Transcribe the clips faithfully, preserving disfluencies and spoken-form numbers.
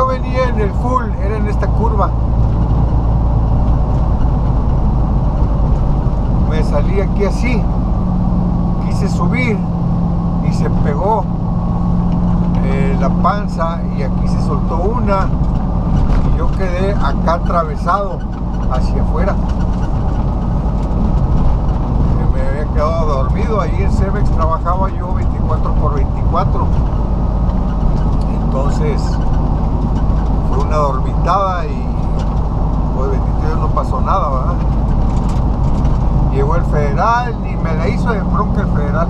yo venía en el full era en esta curva. Me salí aquí así, quise subir y se pegó eh, la panza, y aquí se soltó una y yo quedé acá atravesado hacia afuera. Me había quedado dormido. Ahí en Sevex trabajaba yo veinticuatro por veinticuatro, entonces fue una dormitada y pues bendito Dios, no pasó nada, ¿verdad? Llegó el federal y me la hizo de bronca el federal.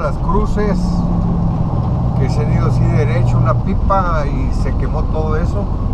Las cruces que se han ido así derecho, una pipa, y se quemó todo eso.